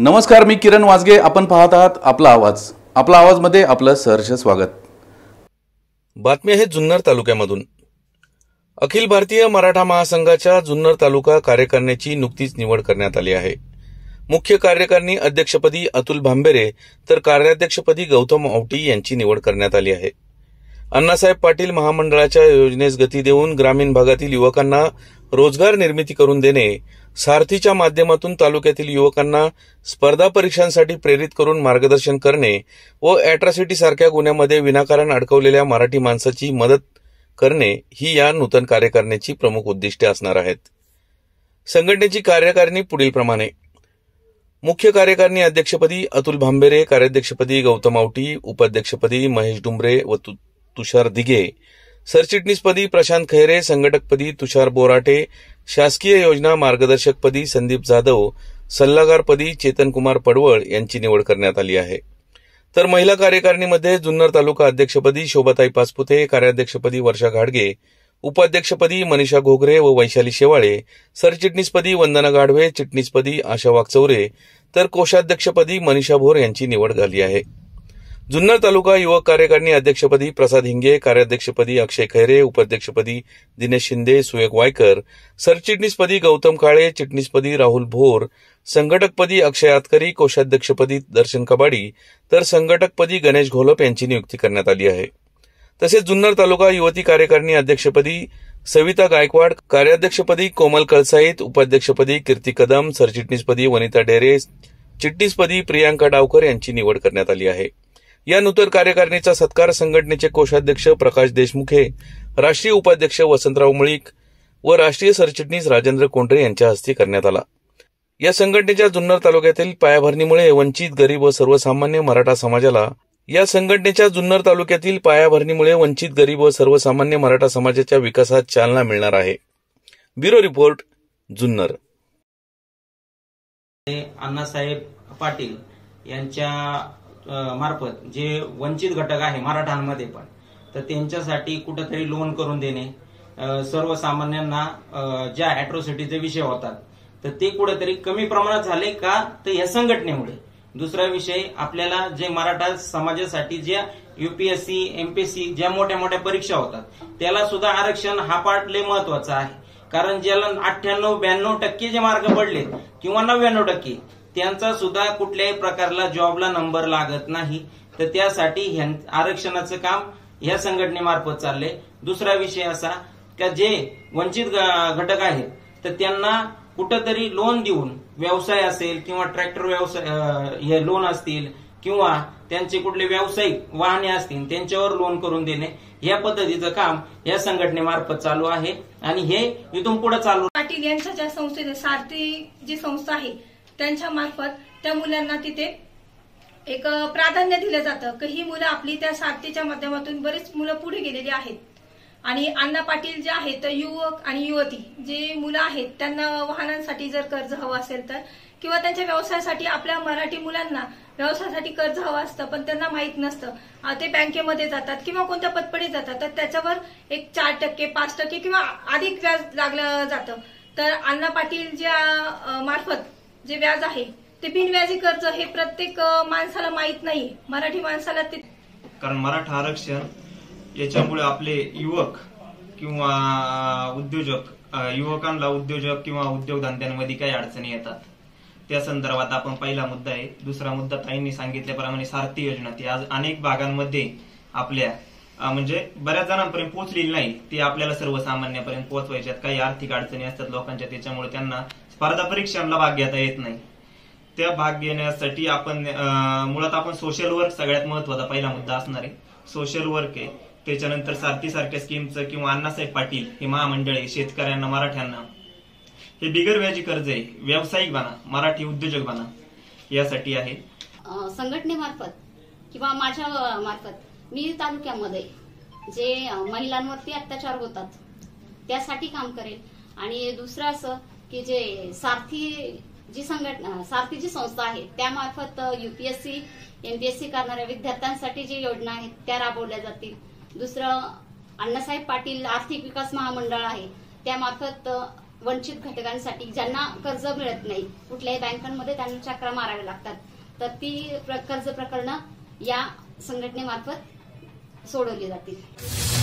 नमस्कार, मी किरण वाजगे. आपण पाहत आहात आपला आवाज. आपला आवाज मध्ये आपलं सहर्ष स्वागत. बातमी आहे जुन्नर तालुक्यामधून. अखिल भारतीय मराठा महासंघाच्या जुन्नर तालुका कार्यकारिणीची नुकतीच निवड करण्यात आली आहे. मुख्य कार्यकारिणी अध्यक्षपदी अतुल भांबेरे तर कार्याध्यक्षपदी गौतम आवटी यांची निवड करण्यात आली आहे. अण्णासाहेब पाटील महामंडळाच्या योजनेस गती देऊन ग्रामीण भागातील युवकांना रोजगार निर्मिती करून देणे, सारथीच्या माध्यमातून तालुक्यातील युवकांना स्पर्धा परीक्षांसाठी प्रेरित करून मार्गदर्शन करणे व अॅट्रॉसिटी सारख्या गुन्ह्यामध्ये विनाकारण अडकवलेल्या मराठी माणसाची मदत करणे ही या नूतन कार्यकारिणीची प्रमुख उद्दिष्टे असणार आहेत. संघटनेची कार्यकारिणी पुढीलप्रमाणे: मुख्य कार्यकारिणी अध्यक्षपदी अतुल भांबेरे, कार्याध्यक्षपदी गौतम आवटी, उपाध्यक्षपदी महेश तुंबरे व तुषार दिघे, सरचिटणीसपदी प्रशांत खैरे, संघटकपदी तुषार बोराटे, शासकीय योजना मार्गदर्शकपदी संदीप जाधव, सल्लागारपदी चेतन कुमार पडवळ यांची निवड करण्यात आली आहे. तर महिला कार्यकारिणीमध्ये जुन्नर तालुका अध्यक्षपदी शोभाताई पास्पुते, कार्याध्यक्षपदी वर्षा गाडगे, उपाध्यक्षपदी मनीषा गोघरे व वैशाली शिवाळे, सरचिटणीसपदी वंदना गाडवे, चिटणीसपदी आशा वाकचौरे तर कोषाध्यक्षपदी मनीषा भोर यांची निवड झाली आहे. जुन्नर तालुका युवक कार्यकारिणी अध्यक्षपदी प्रसाद हिंगे, कार्याध्यक्षपदी अक्षय खैरे, उपाध्यक्षपदी दिनेश शिंदे, सुयक वायकर, सरचिटणीसपदी गौतम काळे, चिटणीसपदी राहुल भोर, संघटकपदी अक्षय आटकरी, कोषाध्यक्षपदी दर्शन कबाडी तर संघटकपदी गणेश घोलप यांची नियुक्ती करण्यात आली आहे. तसेच जुन्नर तालुका युवती कार्यकारिणी अध्यक्षपदी सविता गायकवाड, कार्याध्यक्षपदी कोमल कळसैत, उपाध्यक्षपदी कीर्ती कदम, सरचिटणीसपदी वनिता डेरेस, चिटणीसपदी प्रियंका डावकर यांची निवड करण्यात आली आहे. या नूतन कार्यकारिणीचा सत्कार संघटनेचे कोषाध्यक्ष प्रकाश देशमुखे, राष्ट्रीय उपाध्यक्ष वसंतराव मुळीक व राष्ट्रीय सरचिटणीस राजेंद्र कोंडरे यांच्या हस्ते करण्यात आला. या संघटनेच्या जुन्नर तालुक्यातील पायाभरणीमुळे वंचित, गरीब व सर्वसामान्य मराठा समाजाला विकासात चालना मिळणार आहे. Bureau report, Junnar. अण्णासाहेब पाटील यांच्या मार्फत जे वंचित घटक आहे मराठांमध्ये पण, तर त्यांच्यासाठी कुठेतरी लोन करून देणे, सर्वसामान्यांना ज्या अॅट्रॉसिटीचे विषय होतात तर ते कुठेतरी कमी प्रमाणात झाले का, तर या संघटनेमुळे. दुसरा विषय, आपल्याला जे मराठा समाजासाठी ज्या यूपीएससी एमपीएससी ज्या मोठ्या मोठ्या परीक्षा होतात त्याला सुद्धा आरक्षण हा पार्ट लय महत्वाचा आहे. कारण ज्याला 98-92% जे मार्क पडले किंवा 99% त्यांचा सुद्धा कुठल्याही प्रकारला जॉबला नंबर लागत नाही. तर त्यासाठी आरक्षणाचं काम या संघटनेमार्फत चालले. दुसरा विषय असा की जे वंचित घटक आहेत तर त्यांना कुठंतरी लोन देऊन व्यवसाय असेल किंवा ट्रॅक्टर व्यवसाय हे लोन असतील किंवा त्यांचे कुठले व्यावसायिक वाहने असतील त्यांच्यावर लोन करून देणे, या पद्धतीचं काम या संघटनेमार्फत चालू आहे आणि हे इथून पुढे चालू. पाटील यांच्या ज्या संस्थेने सारथी जी संस्था आहे त्यांच्या मार्फत त्या मुलांना तिथे एक प्राधान्य दिलं जातं की ही मुलं आपली त्या सारथीच्या माध्यमातून बरीच मुलं पुढे गेलेली आहेत. आणि अण्णा पाटील जे आहेत तर युवक आणि युवती जे मुलं आहेत त्यांना वाहनांसाठी जर कर्ज हवं असेल तर किंवा त्यांच्या व्यवसायासाठी, आपल्या मराठी मुलांना व्यवसायासाठी कर्ज हवं असतं पण त्यांना माहीत नसतं, ते बँकेमध्ये जातात किंवा कोणत्या पतपडीत जातात तर त्याच्यावर एक 4%, 5% किंवा अधिक व्याज लागलं जातं. तर अण्णा पाटील ज्या मार्फत जे व्याज आहे ते बिनव्याजी कर्ज हे प्रत्येक माणसाला माहीत नाही, मराठी माणसाला ते. कारण मराठा आरक्षण याच्यामुळे आपले युवक किंवा उद्योजक, युवकांना उद्योजक किंवा उद्योगधंद्यांमध्ये काही अडचणी येतात त्या संदर्भात आपण पहिला मुद्दा आहे. दुसरा मुद्दा ताईंनी सांगितल्याप्रमाणे सारथी योजना ती आज अनेक भागांमध्ये आपल्या म्हणजे बऱ्याच जणांपर्यंत पोहोचलेली नाही, ती आपल्याला सर्वसामान्यांपर्यंत पोहोचवायच्यात. काही आर्थिक अडचणी असतात लोकांच्या, त्याच्यामुळे त्यांना स्पर्धा परीक्षांना भाग घेता येत नाही. त्या भाग घेण्यासाठी आपण मुळात आपण सोशल वर्क सगळ्यात महत्वाचा पहिला मुद्दा असणार आहे, सोशल वर्क आहे. त्याच्यानंतर सारथी सारख्या स्कीमचं किंवा अण्णासाहेब पाटील हे महामंडळ आहे शेतकऱ्यांना, मराठ्यांना हे बिगर व्याजी कर्ज आहे, व्यावसायिक बना, मराठी उद्योजक बना, यासाठी आहे. संघटनेमार्फत किंवा माझ्या मार्फत मी तालुक्यामध्ये जे महिलांवरती अत्याचार होतात त्यासाठी काम करेल. आणि दुसरं असं की जे सारथी जी संस्था आहे त्यामार्फत यूपीएससी एमपीएससी करणाऱ्या विद्यार्थ्यांसाठी जी योजना आहेत त्या राबवल्या जातील. दुसरं अण्णासाहेब पाटील आर्थिक विकास महामंडळ आहे त्यामार्फत वंचित घटकांसाठी ज्यांना कर्ज मिळत नाही कुठल्याही बँकांमध्ये त्यांना चक्रा माराव्या लागतात, तर ती कर्ज प्रकरणं या संघटनेमार्फत सोडवली जातील।